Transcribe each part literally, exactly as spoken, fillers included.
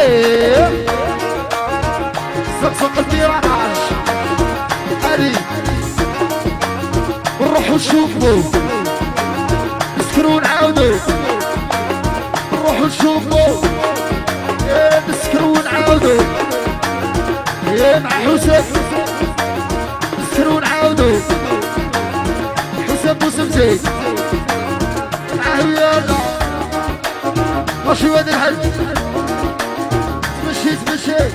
الحليب زقزق الدراعات علي نروحو نشوفو نسكرو ونعاودو نروحو نشوفو نسكرو ونعاودو يا مع حسن نسكرو ونعاودو حسن بوسمتي معاه ويانا ماشي وادي الحل تمشي تمشي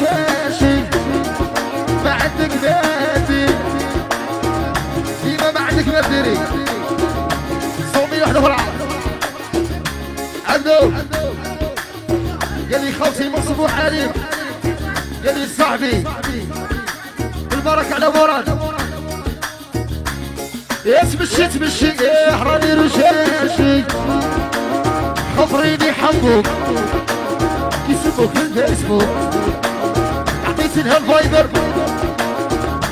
شاشي ما عندك نادي ديما ما عندك ما تديري صومي وحده في العرض عندو قال لي خوتي منصب وحالي قال لي صاحبي بالبركه على مراد يا تمشي تمشي يا حراني رشاشي خفريني حبوك يسموك في الفيسبوك عطيتلها الفايبر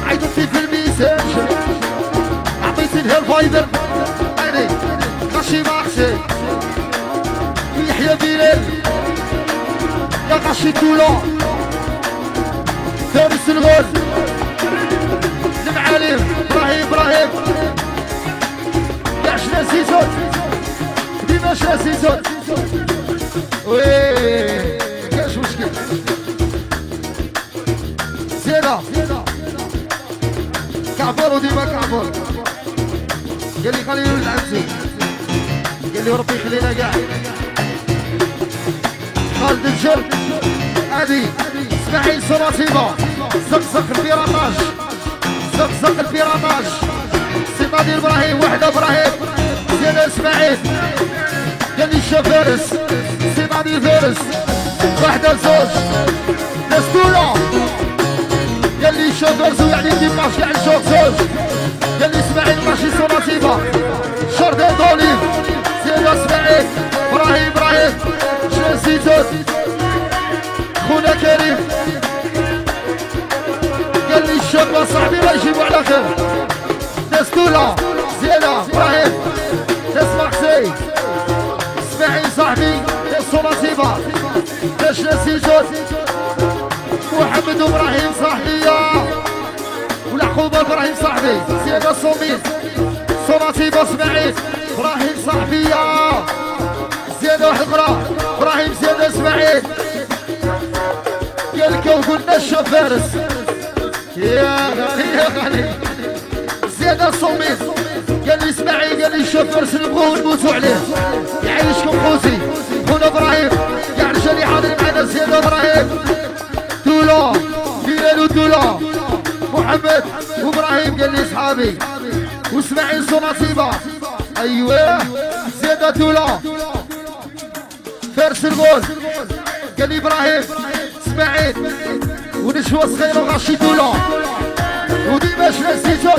عيطتي في الميساج عطيتلها الفايبر أنا غاشي مارشي يحيى بلال يا غاشي كولون فارس الغول المعالم إبراهيم إبراهيم يا شنا سيزون ديما شنا سيزون وي مكانش مشكل زينة كعبر وديما كعبر قال لي خليني ولد عمتي قال لي وربي يخلينا كاع خالد الجرد عادي اسماعيل سراسيبه زقزق البيراطاج زقزق البيراطاج سي مادي ابراهيم وحده ابراهيم زينة اسماعيل قال لي شاب فارس سي مادي فارس وحده زوج لاسكولون قال لي شاب فارس ويعني ديمارش كاع الشوك زوج قال لي اسماعيل ماشي سوراتيفا شردي دوليف سيدو اسماعيل ابراهيم ابراهيم شنو نسيتو خونا كريم قال لي الشاب صاحبي راه يجيبو على خير لاسكولون زينة ابراهيم ناس مارسي اسماعيل صاحبي سوراتيفا باش نسيتو محمد ابراهيم صاحبي والعقوبه ابراهيم صاحبي سياده صوميد صوراتيب اسماعيل ابراهيم صاحبي زياده واحد اخرى ابراهيم زياده اسماعيل قال لك وقلنا الشاب فارس يا غالي يا غالي زياده صوميد قال لي اسماعيل قال لي الشاب فارس نبغوه نموتوا عليه يعيشكم خوتي خونا ابراهيم كاع الرجال اللي حاضرين معنا زياده ابراهيم دولا بلال دولا محمد وابراهيم قال لي صحابي واسماعيل صناصيبه ايوه زياده دولا فارس الغول قال لي ابراهيم اسماعيل ونشوه صغيره وغاشي دولا وديماش نسيتو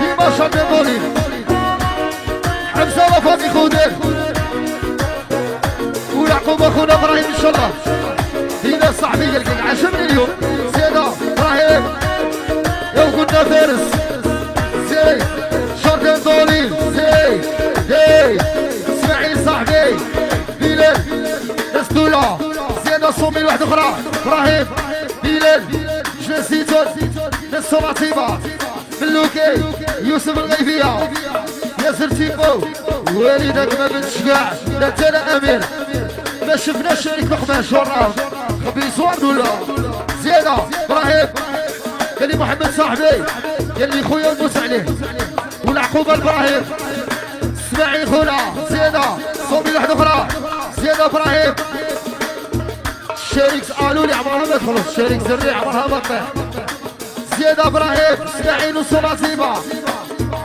ديماش النابولي حمزه وفاطمه خدير ويعقوب اخونا ابراهيم ان شاء الله دينا صاحبي يلقى عشرين اليوم زينة ابراهيم يا وقلنا فارس زي شاردين دولين زي زي اسماعيل صاحبي بلال ناس دولا زينة صومي واحد اخرى ابراهيم بلال شنو نسيتو ناس صوماتيبه ملوكي يوسف الغيفيه ياسر تيبو والدك ما بنتش كاع لا انت لا امير ما شفناش عليك مخماش وراه خبي صور دولا زينة ابراهيم قال لي محمد صاحبي قال لي خويا نبوس عليه والعقوبه ابراهيم اسماعيل خونا زينة صومي واحد اخرى زينة ابراهيم الشريك قالوا لي عمرها ما تخلص الشريك زري عمرها ما تطيح زينة ابراهيم اسماعيل وصوماتيبه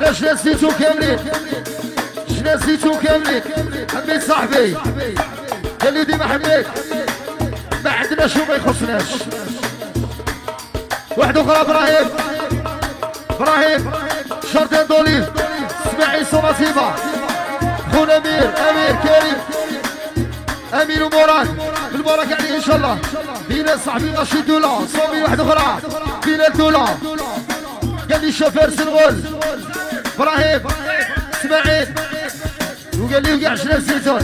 لا جناسيتو كاملين جناسيتو كاملين حميد صاحبي قال لي ديما حميد ما عندناش وما يخصناش واحد اخرى ابراهيم ابراهيم شرطين دوليف اسماعيل صوماتيبه خونا امير امير كريم امير ومراد بالبركه عليه ان شاء الله بلال صاحبي غاشي دولا صومي واحد اخرى بلال دولا قال لي شافير سنغول ابراهيم اسماعيل وقال لي وقع شنو نسيتو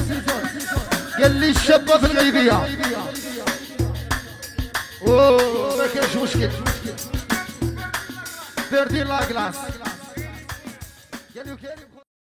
يلي الشابة في الغيبية اوه ما كاينش مشكل دير دير لا كلاس.